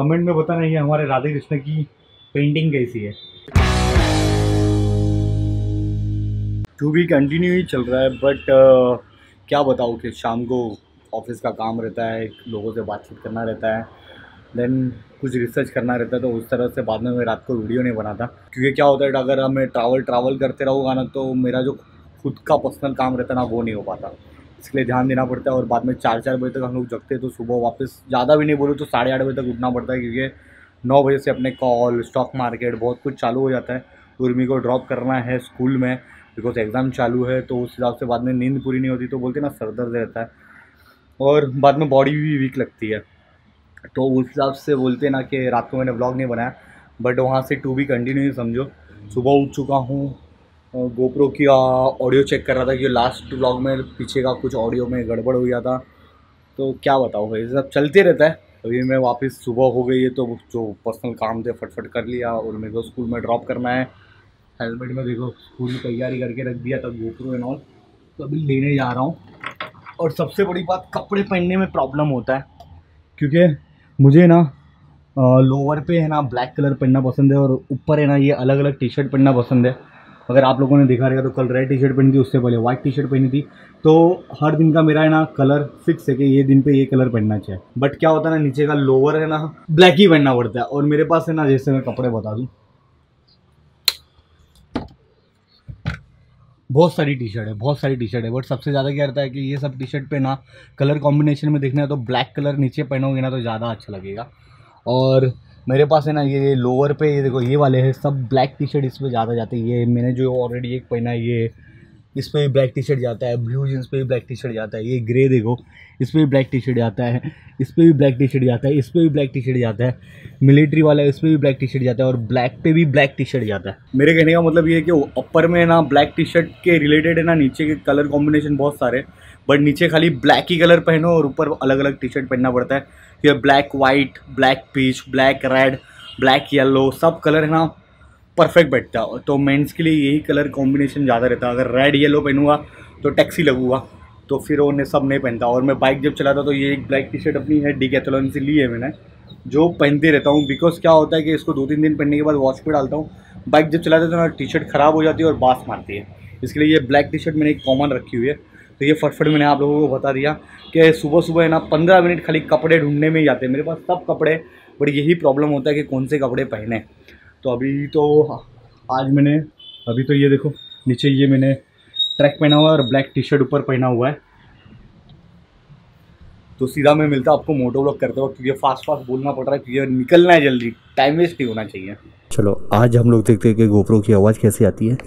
Comment में बताना ये हमारे राधा कृष्ण की पेंटिंग कैसी है। टू भी कंटिन्यू ही चल रहा है, बट क्या बताऊँ कि शाम को ऑफिस का काम रहता है, लोगों से बातचीत करना रहता है, देन कुछ रिसर्च करना रहता है, तो उस तरह से बाद में मैं रात को वीडियो नहीं बनाता। क्योंकि क्या होता है, अगर मैं ट्रैवल करते रहूँगा ना तो मेरा जो खुद का पर्सनल काम रहता ना वो नहीं हो पाता, इसलिए ध्यान देना पड़ता है। और बाद में 4-4 बजे तक हम लोग जगते हैं, तो सुबह वापस ज़्यादा भी नहीं बोलूँ तो 8:30 बजे तक उठना पड़ता है, क्योंकि 9 बजे से अपने कॉल, स्टॉक मार्केट बहुत कुछ चालू हो जाता है। उर्मी को ड्रॉप करना है स्कूल में, बिकॉज एग्ज़ाम चालू है, तो उस हिसाब से बाद में नींद पूरी नहीं होती, तो बोलते ना सर दर्द रहता है और बाद में बॉडी भी वीक लगती है। तो उस हिसाब से बोलते ना कि रात को मैंने व्लॉग नहीं बनाया, बट वहाँ से टू भी कंटिन्यू समझो। सुबह उठ चुका हूँ, गोप्रो की ऑडियो चेक कर रहा था कि लास्ट व्लॉग में पीछे का कुछ ऑडियो में गड़बड़ हो गया था, तो क्या बताऊँ भाई, सब चलते रहता है। अभी मैं वापस सुबह हो गई है, तो जो पर्सनल काम थे फटफट कर लिया, और मेरे को स्कूल में ड्रॉप करना है। हेलमेट में देखो स्कूल की तैयारी करके रख दिया था, गोप्रो एंड ऑल, तो अभी लेने जा रहा हूँ। और सबसे बड़ी बात, कपड़े पहनने में प्रॉब्लम होता है, क्योंकि मुझे ना लोअर पे है ना ब्लैक कलर पहनना पसंद है, और ऊपर है ना ये अलग अलग टी शर्ट पहनना पसंद है। अगर आप लोगों ने देखा रहेगा तो कल रेड टी शर्ट पहनी थी, उससे पहले वाइट टी शर्ट पहनी थी, तो हर दिन का मेरा है ना कलर फिक्स है कि ये दिन पे ये कलर पहनना चाहिए। बट क्या होता है ना, नीचे का लोअर है ना ब्लैक ही पहनना पड़ता है, और मेरे पास है ना, जैसे मैं कपड़े बता दूँ, बहुत सारी टी शर्ट है, बट सबसे ज़्यादा क्या रहता है कि ये सब टी शर्ट पे ना कलर कॉम्बिनेशन में देखना है, तो ब्लैक कलर नीचे पहनोगे ना तो ज़्यादा अच्छा लगेगा। और मेरे पास है ना ये लोअर पे, ये देखो ये वाले हैं सब ब्लैक टी शर्ट, इस पर ज़्यादा जाते हैं। ये मैंने जो ऑलरेडी एक पहना है, ये इस पर भी ब्लैक टी शर्ट जाता है, ब्लू जींस पे भी ब्लैक टी शर्ट जाता है, ये ग्रे देखो इस पर भी ब्लैक टी शर्ट जाता है, इस पर भी ब्लैक टी शर्ट जाता है, इस पर भी ब्लैक टी शर्ट जाता है, मिलिट्री वाला है उस पर भी ब्लैक टी शर्ट जाता है, और ब्लैक पे भी ब्लैक टी शर्ट जाता है। मेरे कहने का मतलब ये है कि अपर में ना ब्लैक टी शर्ट के रिलेटेड है ना नीचे के कलर कॉम्बिनेशन बहुत सारे, बट नीचे खाली ब्लैक ही कलर पहनो और ऊपर अलग अलग टी शर्ट पहनना पड़ता है। ये black white, black peach, black red, black yellow, सब कलर है ना परफेक्ट बैठता है। तो मेंस के लिए यही कलर कॉम्बिनेशन ज़्यादा रहता है। अगर रेड येलो पहनूंगा तो टैक्सी लगूंगा, तो फिर उन्हें सब नहीं पहनता। और मैं बाइक जब चलाता तो ये एक ब्लैक टी शर्ट अपनी है, डिकैथलॉन से ली है मैंने, जो पहनते रहता हूँ। बिकॉज क्या होता है कि इसको 2-3 दिन पहनने के बाद वॉश पे डालता हूँ, बाइक जब चलाता तो ना टी शर्ट ख़राब हो जाती है और बास मारती है, इसलिए ये ब्लैक टी शर्ट मैंने एक कॉमन रखी हुई है। तो ये फटफट मैंने आप लोगों को बता दिया कि सुबह सुबह है ना 15 मिनट खाली कपड़े ढूंढने में ही जाते हैं। मेरे पास सब कपड़े, बट यही प्रॉब्लम होता है कि कौन से कपड़े पहने। तो अभी तो आज मैंने अभी तो ये देखो नीचे ये मैंने ट्रैक पहना हुआ है और ब्लैक टी शर्ट ऊपर पहना हुआ है। तो सीधा मैं मिलता आपको मोटो व्लॉग करते वक्त, क्योंकि फास्ट बोलना पड़ रहा है, क्योंकि निकलना है जल्दी, टाइम वेस्ट नहीं होना चाहिए। चलो आज हम लोग देखते हैं कि गोप्रो की आवाज़ कैसी आती है।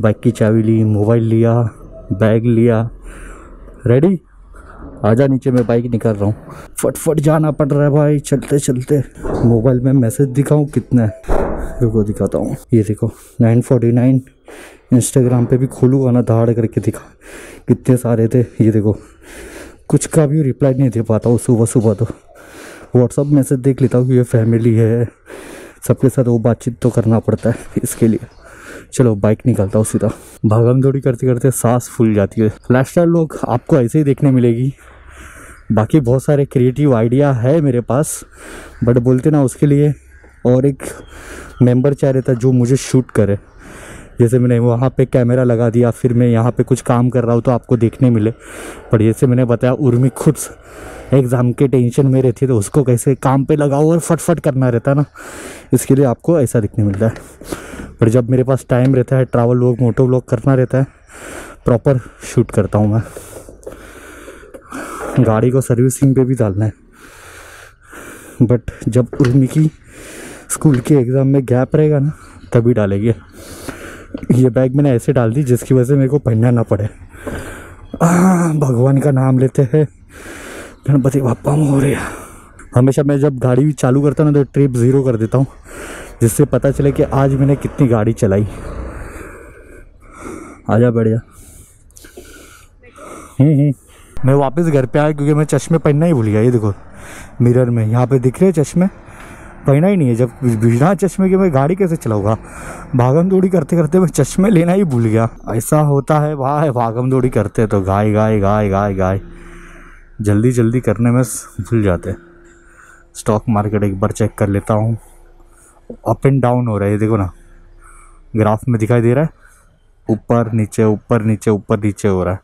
बाइक की चाबी ली, मोबाइल लिया, बैग लिया, रेडी आजा नीचे, मैं बाइक निकाल रहा हूँ। फटफट जाना पड़ रहा है भाई, चलते चलते। मोबाइल में मैसेज दिखाऊँ कितना, देखो दिखाता हूँ, ये देखो 949। इंस्टाग्राम पे भी खोलूँगा ना धाड़ करके दिखा कितने सारे थे। ये देखो कुछ का भी रिप्लाई नहीं दे पाता हूँ सुबह सुबह, तो व्हाट्सअप मैसेज देख लेता हूँ कि ये फैमिली है, सबके साथ वो बातचीत तो करना पड़ता है इसके लिए। चलो बाइक निकालता हूँ सीधा। भागम दौड़ी करते करते सांस फूल जाती है। लाइफस्टाइल लोग आपको ऐसे ही देखने मिलेगी। बाकी बहुत सारे क्रिएटिव आइडिया है मेरे पास, बट बोलते ना उसके लिए और एक मेंबर चाह रहा था जो मुझे शूट करे। जैसे मैंने वहाँ पे कैमरा लगा दिया, फिर मैं यहाँ पे कुछ काम कर रहा हूँ तो आपको देखने मिले। पर जैसे मैंने बताया, उर्मी खुद एग्ज़ाम के टेंशन में रहती है, तो उसको कैसे काम पे लगाओ और फटफट करना रहता है ना, इसके लिए आपको ऐसा दिखने मिलता है। पर जब मेरे पास टाइम रहता है, ट्रैवल व्लॉग, मोटो व्लॉग करना रहता है, प्रॉपर शूट करता हूँ मैं। गाड़ी को सर्विसिंग पर भी डालना है, बट जब उर्मी की स्कूल के एग्ज़ाम में गैप रहेगा ना तभी डालेंगे। ये बैग मैंने ऐसे डाल दी जिसकी वजह से मेरे को पहनना ना पड़े। भगवान का नाम लेते हैं, गणपति बाप्पा मोरया। हमेशा मैं जब गाड़ी भी चालू करता ना तो ट्रिप ज़ीरो कर देता हूँ, जिससे पता चले कि आज मैंने कितनी गाड़ी चलाई। आजा बढ़िया। मैं वापस घर पे आया, क्योंकि मैं चश्मे पहनना ही भूल गया। ये देखो मिरर में यहाँ पर दिख रहे चश्मे, पहना ही नहीं है। जब बिना चश्मे के मैं गाड़ी कैसे चलाऊंगा? भागम दौड़ी करते करते मैं चश्मे लेना ही भूल गया। ऐसा होता है भाई, भागम दौड़ी करते तो गाय गाय गाय गाय गाय जल्दी जल्दी करने में भूल जाते। स्टॉक मार्केट एक बार चेक कर लेता हूँ। अप एंड डाउन हो रहा है, देखो ना ग्राफ में दिखाई दे रहा है, ऊपर नीचे ऊपर नीचे ऊपर नीचे हो रहा है।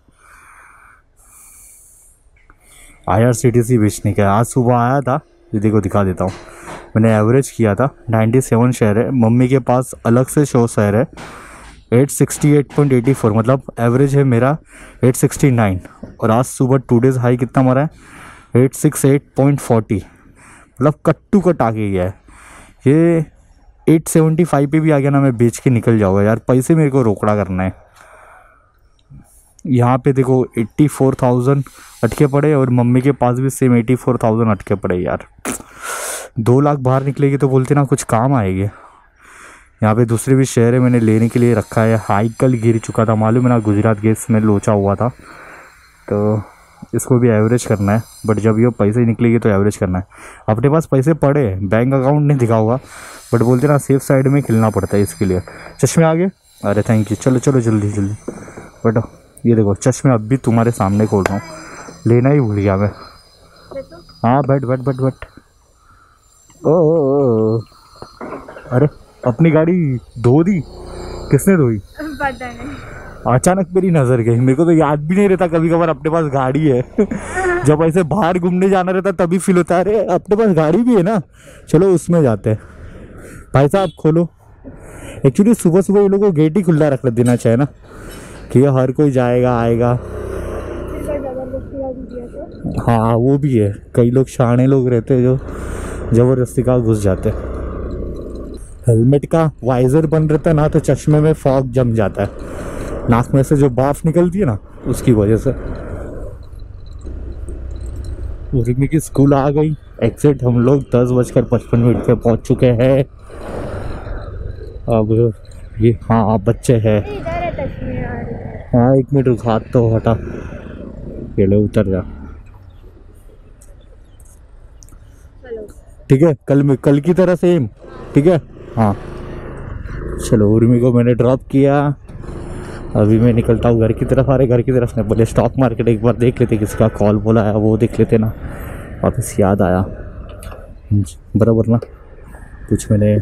IRCTC बेचने का आज सुबह आया था, ये देखो दिखा देता हूँ, मैंने एवरेज किया था 97 शेयर है। मम्मी के पास अलग से शो शेयर है 868.84, मतलब एवरेज है मेरा 869। और आज सुबह टू डेज हाई कितना मारा है 868.40, मतलब कट्टू कट आ गया है। ये 875 पे भी आ गया ना मैं बेच के निकल जाऊँगा यार, पैसे मेरे को रोकड़ा करना है। यहाँ पे देखो 84,000 अटके पड़े और मम्मी के पास भी सेम 84,000 अटके पड़े यार। 2 लाख बाहर निकलेगी तो बोलते ना कुछ काम आएगी। यहाँ पे दूसरे भी शेयर है मैंने लेने के लिए रखा है, हाई कल गिर चुका था मालूम है ना, गुजरात गैस में लोचा हुआ था, तो इसको भी एवरेज करना है। बट जब ये पैसे निकलेगी तो एवरेज करना है। अपने पास पैसे पड़े, बैंक अकाउंट नहीं दिखा होगा, बट बोलते ना सेफ साइड में खेलना पड़ता है इसके लिए। चश्मे आगे, अरे थैंक यू, चलो चलो जल्दी जल्दी। बट ये देखो चश्मे अब भी तुम्हारे सामने खोल रहा हूँ, लेना ही भूल गया मैं। हाँ बैठ बैठ बैठ बैठ। ओ अरे अपनी गाड़ी धो दी, किसने धोई पता नहीं, अचानक मेरी नज़र गई। मेरे को तो याद भी नहीं रहता कभी कभार अपने पास गाड़ी है। जब ऐसे बाहर घूमने जाना रहता तभी फील होता है अरे अपने पास गाड़ी भी है ना, चलो उसमें जाते हैं। भाई साहब खोलो, एक्चुअली सुबह सुबह ये लोगों को गेट ही खुला रख देना चाहिए ना, कि हर कोई जाएगा आएगा। हाँ वो भी है, कई लोग शाणे लोग रहते हैं जो ज़बरदस्ती का घुस जाते हैं। हेलमेट का वाइजर बन रहता है ना तो चश्मे में फॉग जम जाता है, नाक में से जो बाफ निकलती है ना उसकी वजह से। उर्मी की स्कूल आ गई, एग्जिट हम लोग 10:55 पे पहुंच चुके हैं। अब ये हाँ बच्चे हैं, हाँ एक मिनट रुक, हाथ तो हटा, पहले उतर जा ठीक है, कल में कल की तरह सेम ठीक है। हाँ चलो उर्मी को मैंने ड्रॉप किया, अभी मैं निकलता हूँ घर की तरफ। अरे घर की तरफ ने बोले स्टॉक मार्केट एक बार देख लेते, किसका कॉल बोला है वो देख लेते ना, वापस याद आया बराबर ना, कुछ मैंने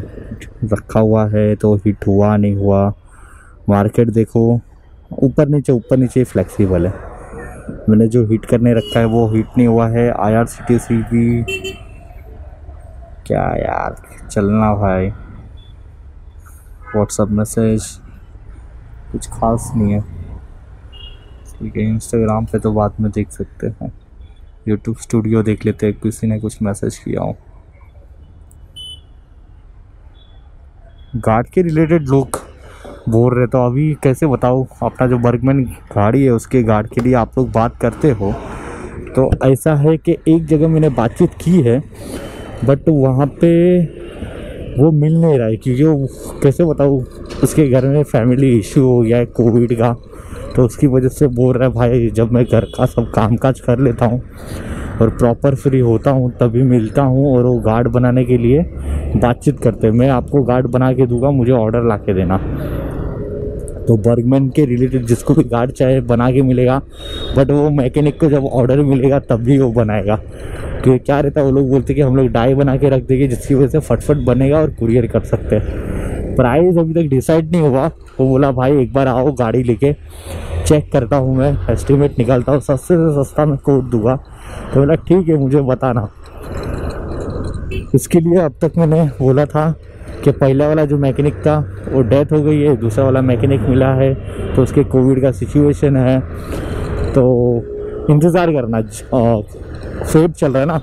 रखा हुआ है तो हिट हुआ नहीं हुआ। मार्केट देखो ऊपर नीचे फ्लेक्सिबल है, मैंने जो हिट करने रखा है वो हिट नहीं हुआ है। IRCTC भी क्या यार चलना भाई, व्हाट्सअप मैसेज कुछ खास नहीं है ठीक है। इंस्टाग्राम पे तो बाद में देख सकते हैं, यूट्यूब स्टूडियो देख लेते हैं, किसी ने कुछ मैसेज किया हो। गार्ड के रिलेटेड लोग बोल रहे तो अभी कैसे बताओ, अपना जो बर्गमैन गाड़ी है उसके गार्ड के लिए आप लोग बात करते हो, तो ऐसा है कि एक जगह मैंने बातचीत की है बट वहाँ पे वो मिल नहीं रहा है, क्योंकि वो कैसे बताऊँ उसके घर में फैमिली इशू हो गया है कोविड का, तो उसकी वजह से बोल रहा है भाई जब मैं घर का सब कामकाज कर लेता हूँ और प्रॉपर फ्री होता हूँ तभी मिलता हूँ। और वो गार्ड बनाने के लिए बातचीत करते हैं, मैं आपको गार्ड बना के दूंगा, मुझे ऑर्डर ला के देना। तो बर्गमैन के रिलेटेड जिसको भी गार्ड चाहे बना के मिलेगा, बट वो मैकेनिक को जब ऑर्डर मिलेगा तब भी वो बनाएगा। तो क्या रहता है वो लोग बोलते कि हम लोग डाई बना के रख देंगे जिसकी वजह से फटफट बनेगा और कुरियर कर सकते हैं। प्राइस अभी तक डिसाइड नहीं हुआ, वो बोला भाई एक बार आओ गाड़ी लेके चेक करता हूँ, मैं एस्टिमेट निकालता हूँ, सस्ते से सस्ता मैं कोट दूंगा। तो बोला ठीक है मुझे बताना। इसके लिए अब तक मैंने बोला था कि पहला वाला जो मैकेनिक था वो डेथ हो गई है, दूसरा वाला मैकेनिक मिला है तो उसके कोविड का सिचुएशन है, तो इंतज़ार करना। फेब चल रहा है ना,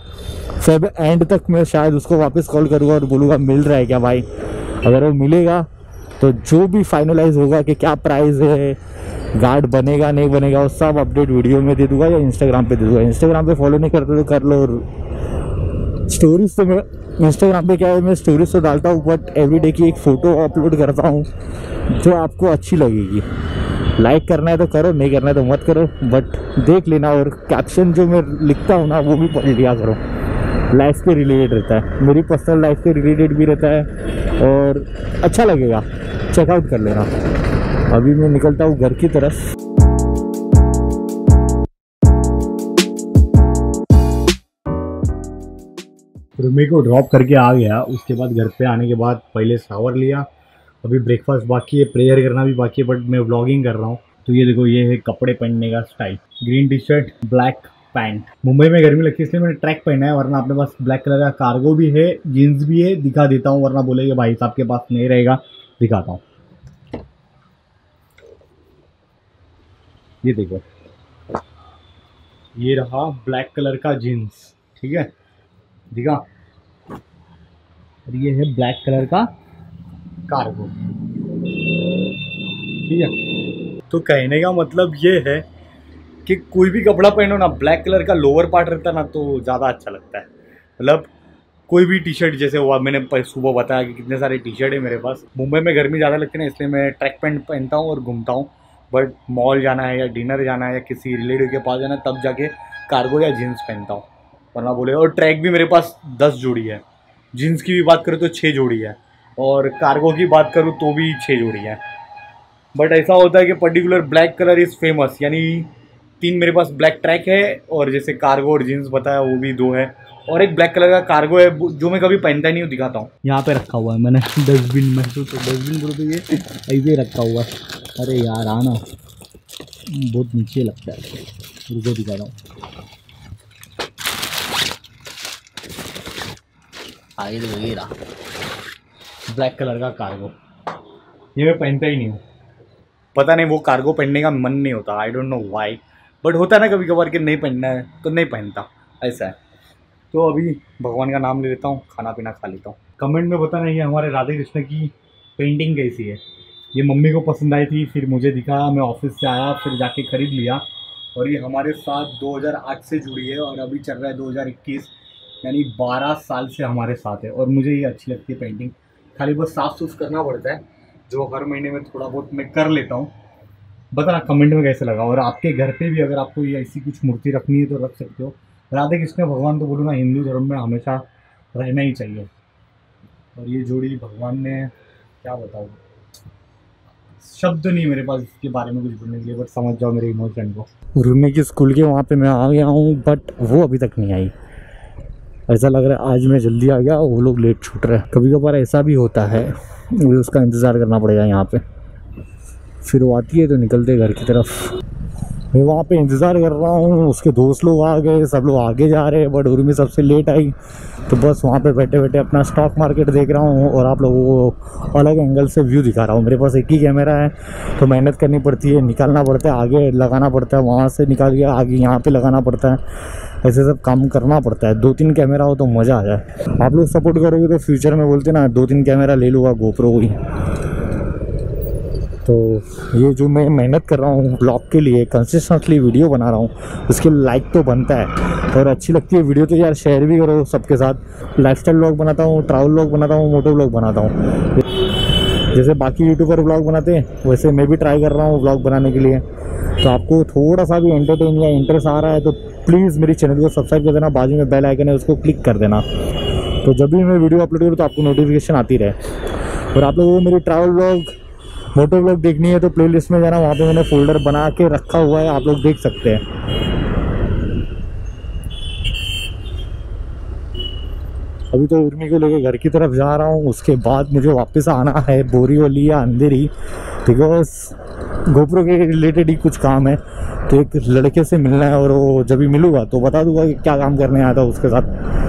फेब एंड तक मैं शायद उसको वापस कॉल करूँगा और बोलूँगा मिल रहा है क्या भाई, अगर वो मिलेगा तो जो भी फाइनलाइज होगा कि क्या प्राइस है, गार्ड बनेगा नहीं बनेगा, वो सब अपडेट वीडियो में दे दूँगा या इंस्टाग्राम पे दे दूँगा। इंस्टाग्राम पे फॉलो नहीं करते तो कर लो, स्टोरीज तो मैं इंस्टाग्राम पे क्या है मैं स्टोरीज तो डालता हूँ बट एवरीडे की एक फ़ोटो अपलोड करता हूँ जो आपको अच्छी लगेगी। लाइक करना है तो करो, नहीं करना है तो मत करो, बट देख लेना। और कैप्शन जो मैं लिखता हूँ ना वो भी पढ़ लिया करो, लाइफ के रिलेटेड रहता है, मेरी पर्सनल लाइफ के रिलेटेड भी रहता है, और अच्छा लगेगा चेकआउट कर लेना। अभी मैं निकलता हूँ घर की तरफ। फिर मेरे को ड्रॉप करके आ गया। उसके बाद घर पे आने के बाद पहले शावर लिया, अभी ब्रेकफास्ट बाकी है, प्रेयर करना भी बाकी है, बट मैं व्लॉगिंग कर रहा हूँ। तो ये देखो, ये है कपड़े पहनने का style, green T shirt black pant. Mumbai में गर्मी लगती है इसलिए मैंने ट्रैक पहना है, वरना अपने पास ब्लैक कलर का कार्गो भी है, जीन्स भी है, दिखा देता हूँ, वरना बोलेंगे भाई साहब के पास नहीं रहेगा। दिखाता हूँ, ये देखो, ये रहा ब्लैक कलर का जीन्स, ठीक है, दिखा। और ये है ब्लैक कलर का कार्गो, ठीक है। तो कहने का मतलब ये है कि कोई भी कपड़ा पहनो ना, ब्लैक कलर का लोअर पार्ट रहता ना तो ज़्यादा अच्छा लगता है। मतलब कोई भी टी शर्ट, जैसे हुआ मैंने सुबह बताया कि कितने सारे टी शर्ट है मेरे पास। मुंबई में गर्मी ज़्यादा लगती है ना, इसलिए मैं ट्रैक पैंट पहनता हूँ और घूमता हूँ, बट मॉल जाना है या डिनर जाना है या किसी रिलेटिव के पास जाना है तब जाके कार्गो या जीन्स पहनता हूँ, वरना बोले। और ट्रैक भी मेरे पास 10 जोड़ी है, जीन्स की भी बात करूँ तो 6 जोड़ी है, और कार्गो की बात करूँ तो भी 6 जोड़ी है। बट ऐसा होता है कि particular black colour is famous, यानी 3 मेरे पास ब्लैक ट्रैक है, और जैसे कार्गो और जीन्स बताया वो भी 2 है, और एक ब्लैक कलर का कार्गो है जो मैं कभी पहनता नहीं हूँ। दिखाता हूँ, यहाँ पे रखा हुआ है मैंने डस्टबिन में, तो डस्टबिन बोलो तो ये ऐसे ही रखा हुआ है। अरे यार आना बहुत नीचे लगता है, रुको दिखा रहा हूँ। आगे देखो, ये रहा ब्लैक कलर का कार्गो, ये मैं पहनता ही नहीं हूँ, पता नहीं वो कार्गो पहनने का मन नहीं होता, I don't know why, but होता है ना कभी कभार कि नहीं पहनना है तो नहीं पहनता, ऐसा है। तो अभी भगवान का नाम ले लेता हूँ, खाना पीना खा लेता हूँ। कमेंट में बताना ये हमारे राधे कृष्ण की पेंटिंग कैसी है। ये मम्मी को पसंद आई थी, फिर मुझे दिखा, मैं ऑफिस से आया फिर जाके ख़रीद लिया, और ये हमारे साथ 2008 से जुड़ी है और अभी चल रहा है 2021, यानी 12 साल से हमारे साथ है। और मुझे ये अच्छी लगती है पेंटिंग, खाली बस साफ सुफ करना पड़ता है, जो हर महीने में थोड़ा बहुत मैं कर लेता हूँ। बताना कमेंट में कैसे लगा, और आपके घर पे भी अगर आपको ये ऐसी कुछ मूर्ति रखनी है तो रख सकते हो। राधे कृष्ण भगवान तो बोलो ना, हिंदू धर्म में हमेशा रहना ही चाहिए। और ये जोड़ी भगवान ने, क्या बताऊँ, शब्द नहीं मेरे पास इसके बारे में कुछ बोलने के लिए, बट समझ जाओ मेरे इमोशन को। रूमी की स्कूल के वहाँ पे मैं आ गया हूँ, बट वो अभी तक नहीं आई। ऐसा लग रहा है आज मैं जल्दी आ गया, वो लोग लेट छूट रहे हैं। कभी कभार ऐसा भी होता है, मुझे उसका इंतज़ार करना पड़ेगा यहाँ पे, फिर वो आती है तो निकलते घर की तरफ। मैं वहाँ पर इंतज़ार कर रहा हूँ, उसके दोस्त लोग आ गए, सब लोग आगे जा रहे हैं, बट रूमी सबसे लेट आई। तो बस वहाँ पे बैठे बैठे अपना स्टॉक मार्केट देख रहा हूँ, और आप लोगों को अलग एंगल से व्यू दिखा रहा हूँ। मेरे पास एक ही कैमरा है तो मेहनत करनी पड़ती है, निकालना पड़ता है, आगे लगाना पड़ता है, वहाँ से निकाल के आगे यहाँ पे लगाना पड़ता है, ऐसे सब काम करना पड़ता है। 2-3 कैमरा हो तो मज़ा आ जाए। आप लोग सपोर्ट करोगे तो फ्यूचर में बोलते ना 2-3 कैमरा ले लूँगा गोप्रो ही। तो ये जो मैं मेहनत कर रहा हूँ ब्लॉग के लिए, कंसिस्टेंटली वीडियो बना रहा हूँ, उसके लाइक तो बनता है, और अच्छी लगती है वीडियो तो यार शेयर भी करो सबके साथ। लाइफस्टाइल व्लॉग बनाता हूँ, ट्रैवल व्लॉग बनाता हूँ, मोटो व्लॉग बनाता हूँ, जैसे बाकी यूट्यूबर व्लॉग बनाते हैं वैसे मैं भी ट्राई कर रहा हूँ व्लॉग बनाने के लिए। तो आपको थोड़ा सा भी एंटरटेन या इंटरेस्ट आ रहा है तो प्लीज़ मेरे चैनल को सब्सक्राइब कर देना, बाजू में बेल आइकन है उसको क्लिक कर देना, तो जब भी मैं वीडियो अपलोड करूँ तो आपको नोटिफिकेशन आती रहे। और आप लोगों को मेरी ट्रैवल व्लॉग मोटो व्लॉग देखनी है तो प्लेलिस्ट में जाना, वहाँ पे मैंने फोल्डर बना के रखा हुआ है, आप लोग देख सकते हैं। अभी तो उर्मी को लेके घर की तरफ जा रहा हूँ, उसके बाद मुझे वापस आना है बोरीवली या अंधेरी, बिकॉज गोप्रो के रिलेटेड ही कुछ काम है। तो एक लड़के से मिलना है, और वो जब भी मिलूँगा तो बता दूंगा कि क्या काम करने आया था उसके साथ।